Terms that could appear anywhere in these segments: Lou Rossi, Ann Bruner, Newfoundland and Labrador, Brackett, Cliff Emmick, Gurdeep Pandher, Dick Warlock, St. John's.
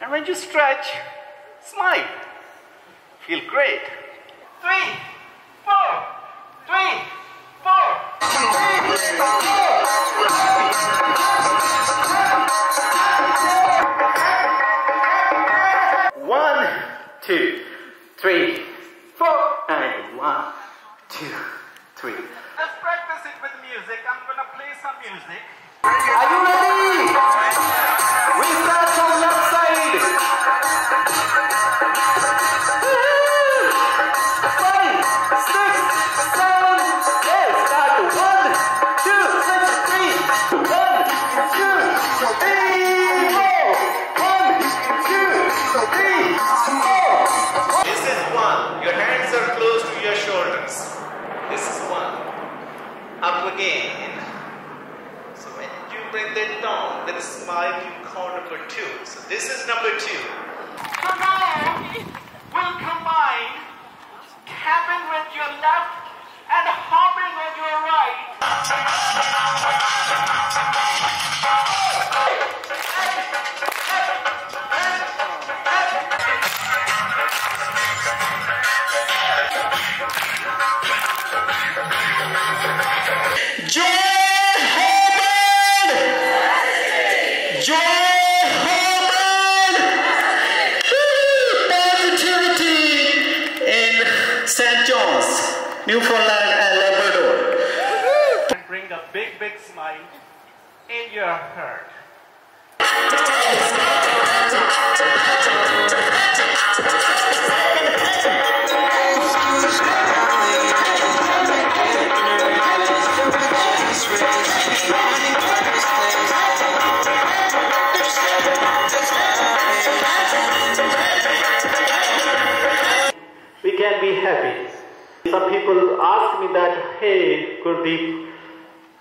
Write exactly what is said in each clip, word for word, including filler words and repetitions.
And when you stretch, smile. Feel great. Three, four, three, four, three, four. One, two, three, four, and one, two, three. Let's practice it with music. I'm going to play some music. Are you ready? We start on the left side. Again. So when you bring that down, then smile, you count number two. So this is number two. So now we'll combine tapping with your left and hopping with your right. Saint John's, Newfoundland and Labrador. And bring a big, big smile in your heart. Can be happy. Some people ask me that, hey Gurdeep,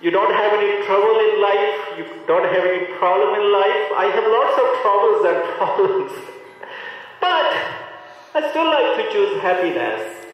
you don't have any trouble in life, you don't have any problem in life. I have lots of troubles and problems. But I still like to choose happiness.